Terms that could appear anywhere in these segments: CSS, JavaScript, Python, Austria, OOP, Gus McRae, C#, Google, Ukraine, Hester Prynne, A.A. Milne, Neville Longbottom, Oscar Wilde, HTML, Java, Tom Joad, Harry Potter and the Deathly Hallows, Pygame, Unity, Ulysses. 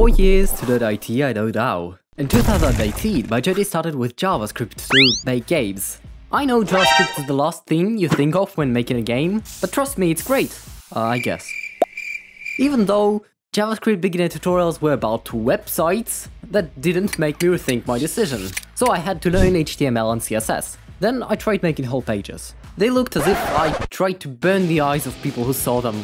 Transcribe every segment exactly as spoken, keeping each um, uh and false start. Four years to that idea I know now. In two thousand eighteen, my journey started with JavaScript to make games. I know JavaScript is the last thing you think of when making a game, but trust me, it's great. Uh, I guess. Even though JavaScript beginner tutorials were about two websites, that didn't make me rethink my decision. So I had to learn H T M L and C S S. Then I tried making whole pages. They looked as if I tried to burn the eyes of people who saw them.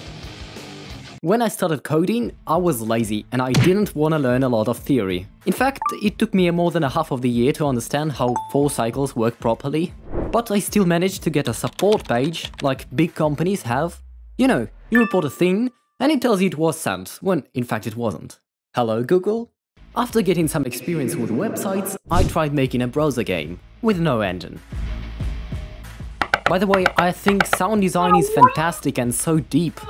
When I started coding, I was lazy and I didn't want to learn a lot of theory. In fact, it took me more than a half of the year to understand how for cycles work properly. But I still managed to get a support page, like big companies have. You know, you report a thing, and it tells you it was sent, when in fact it wasn't. Hello Google? After getting some experience with websites, I tried making a browser game, with no engine. By the way, I think sound design is fantastic and so deep.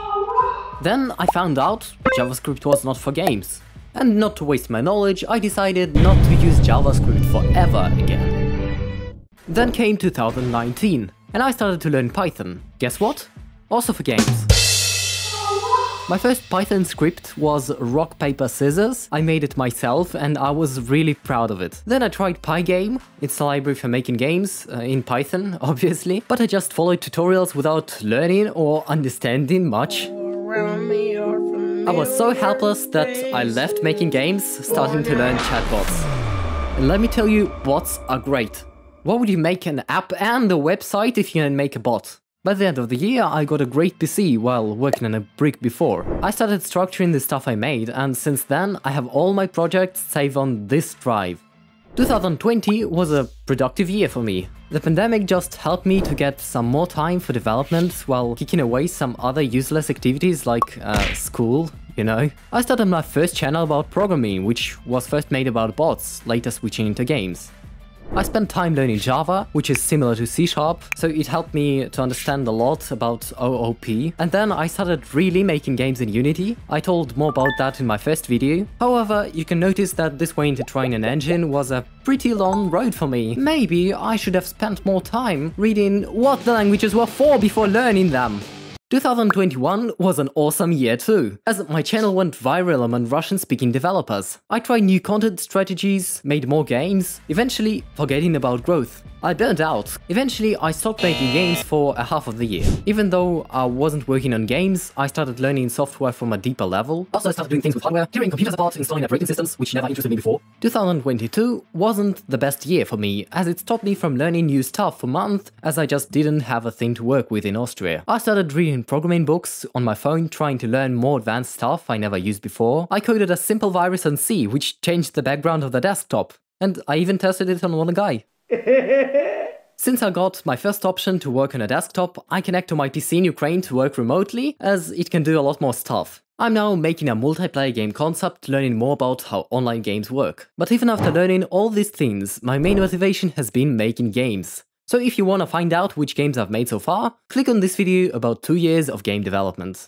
Then I found out JavaScript was not for games. And not to waste my knowledge, I decided not to use JavaScript forever again. Then came two thousand nineteen, and I started to learn Python. Guess what? Also for games. My first Python script was rock, paper, scissors. I made it myself and I was really proud of it. Then I tried Pygame, it's a library for making games, uh, in Python, obviously. But I just followed tutorials without learning or understanding much. I was so helpless that I left making games, starting to learn chatbots. And let me tell you, bots are great. Why would you make an app and a website if you can make a bot? By the end of the year, I got a great P C while working on a brick before. I started structuring the stuff I made, and since then I have all my projects saved on this drive. two thousand twenty was a productive year for me. The pandemic just helped me to get some more time for development while kicking away some other useless activities like uh, school, you know. I started my first channel about programming, which was first made about bots, later switching into games. I spent time learning Java, which is similar to C sharp, so it helped me to understand a lot about O O P. And then I started really making games in Unity. I told more about that in my first video. However, you can notice that this way into trying an engine was a pretty long road for me. Maybe I should have spent more time reading what the languages were for before learning them. two thousand twenty-one was an awesome year too, as my channel went viral among Russian-speaking developers. I tried new content strategies, made more games, eventually forgetting about growth. I burned out. Eventually, I stopped making games for a half of the year. Even though I wasn't working on games, I started learning software from a deeper level. Also, I started doing things with hardware, hearing computers apart, installing operating systems, which never interested me before. two thousand twenty-two wasn't the best year for me, as it stopped me from learning new stuff for months, as I just didn't have a thing to work with in Austria. I started reading programming books on my phone, trying to learn more advanced stuff I never used before. I coded a simple virus in C, which changed the background of the desktop, and I even tested it on one guy. Since I got my first option to work on a desktop, I connect to my P C in Ukraine to work remotely, as it can do a lot more stuff. I'm now making a multiplayer game concept, learning more about how online games work. But even after learning all these things, my main motivation has been making games. So if you want to find out which games I've made so far, click on this video about two years of game development.